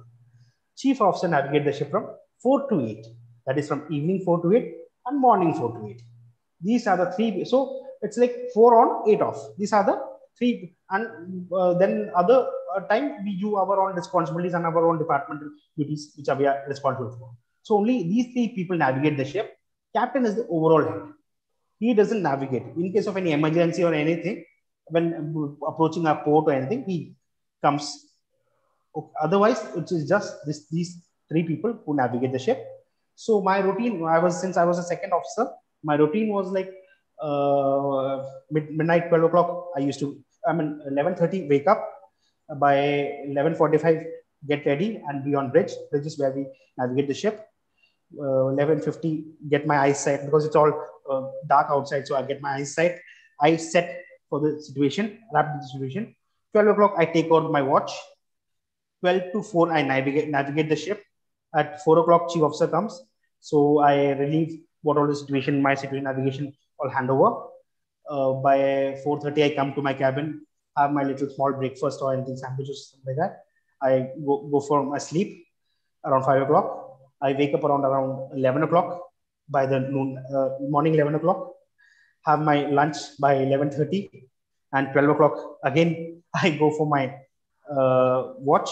Chief officer navigate the ship from 4 to 8. That is from evening 4 to 8 and morning 4 to 8. These are the three. So it's like 4 on, 8 off. These are the three. And then other time we do our own responsibilities and our own departmental duties, which we are responsible for. So only these three people navigate the ship. Captain is the overall head. He doesn't navigate. In case of any emergency or anything, when approaching a port or anything, he comes. Okay. Otherwise, it is just these three people who navigate the ship. So my routine, since I was a second officer, my routine was like midnight, 12 o'clock. I used to, 11:30 wake up, by 11:45 get ready and be on bridge. Bridge is where we navigate the ship. 11:50 get my eyesight, because it's all dark outside, so I get my eyesight. I set for the situation, adapt the situation. 12 o'clock I take out my watch. 12 to 4 I navigate the ship. At 4 o'clock chief officer comes, so I relieve what all the situation, my situation, navigation, all handover. By 4:30 I come to my cabin, have my little small breakfast or anything, sandwiches, something like that. I go for my sleep around 5 o'clock. I wake up around 11 o'clock, by the noon, morning 11 o'clock. Have my lunch by 11:30, and 12 o'clock again I go for my watch.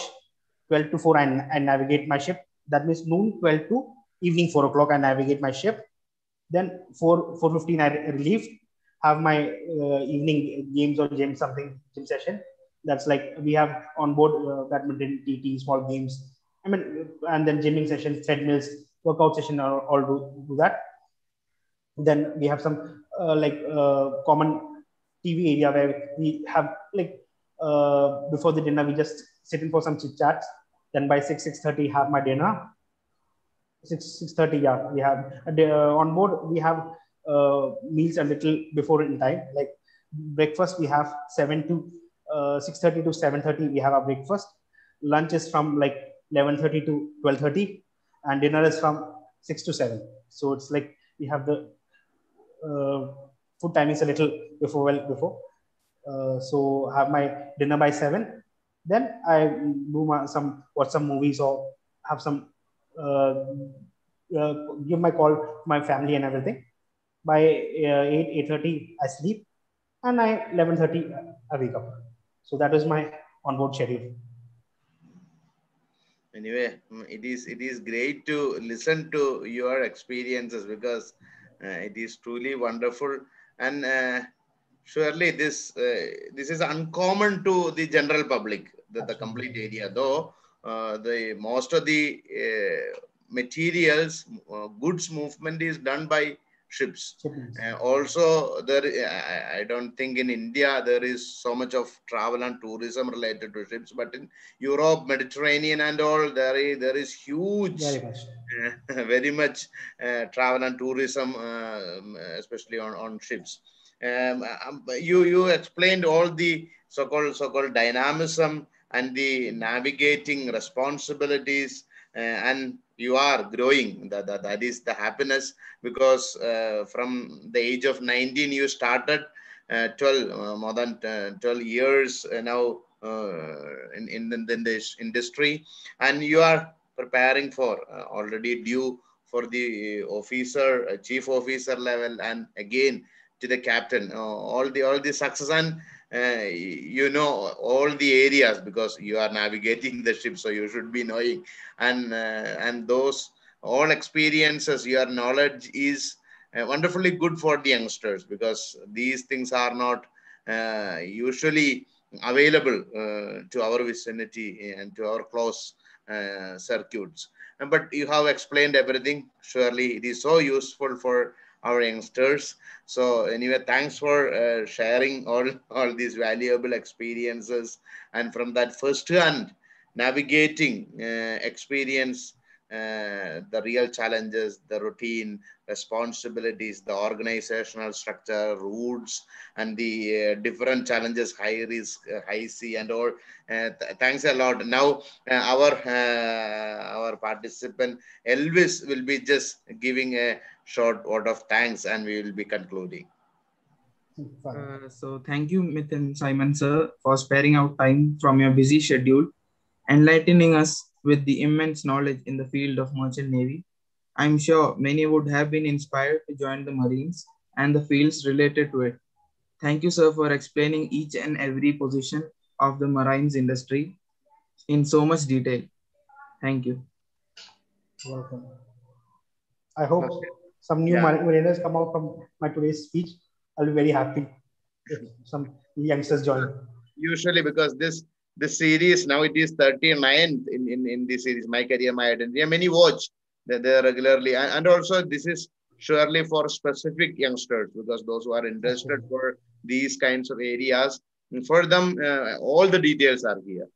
12 to 4 I navigate my ship. That means noon 12 to evening 4 o'clock I navigate my ship. Then 4:15 I relieve, have my evening games or gym session. That's like we have on board badminton, TT, small games. And then gymming sessions, treadmills, workout session, all do that. Then we have some common TV area where we have before the dinner we just sit in for some chit chats. Then by 6:30 have my dinner. 6:30 yeah, we have on board we have meals a little before in time. Like breakfast we have 6:30 to 7:30 we have our breakfast. Lunch is from 11:30 to 12:30, and dinner is from 6 to 7. So it's like we have the food timings a little before, so have my dinner by 7. Then I do watch some movies or have some, give my call to my family and everything. By 8:30 I sleep, and 11:30 I wake up. So that is my onboard schedule. Anyway, it is great to listen to your experiences, because it is truly wonderful, and surely this is uncommon to the general public, the complete area. Though the most of the materials, goods movement is done by ships. Also, I don't think in India there is so much of travel and tourism related to ships, but in Europe, Mediterranean and all, there is huge, very much travel and tourism, especially on ships. You explained all the so-called dynamism and the navigating responsibilities, and you are growing. That is the happiness, because from the age of 19 you started, more than 12 years now in this industry, and you are preparing for already due for the officer, chief officer level, and again to the captain. All the success, and all the areas, because you are navigating the ship, so you should be knowing, and those all experiences, your knowledge is wonderfully good for the youngsters, because these things are not usually available to our vicinity and to our close circuits. But you have explained everything. Surely it is so useful for our youngsters. So anyway, thanks for sharing all these valuable experiences, and from that first-hand navigating experience, the real challenges, the routine, responsibilities, the organizational structure, routes, and the different challenges, high risk, high sea, and all. Thanks a lot. Now our participant Elvis will be just giving a short word of thanks, and we will be concluding. So thank you, Midhun Simon sir, for sparing out time from your busy schedule, enlightening us with the immense knowledge in the field of merchant navy. I'm sure many would have been inspired to join the Marines and the fields related to it. Thank you, sir, for explaining each and every position of the Marines industry in so much detail. Thank you. Welcome. I hope some new mariners come out from my today's speech. I'll be very happy if some youngsters join. Usually, because this series now, it is 39th in this series, My Career, My Identity. Many watch there regularly, and also this is surely for specific youngsters, because those who are interested for these kinds of areas, for them all the details are here.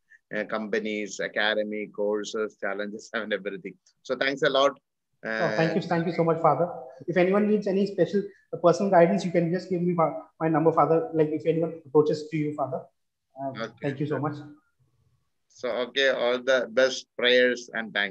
Companies, academy, courses, challenges, and everything. So thanks a lot. Thank you so much, Father. If anyone needs any special personal guidance, you can just give me my number, Father. Like if anyone approaches to you, Father. Thank you so much. So okay, all the best, prayers and thanks.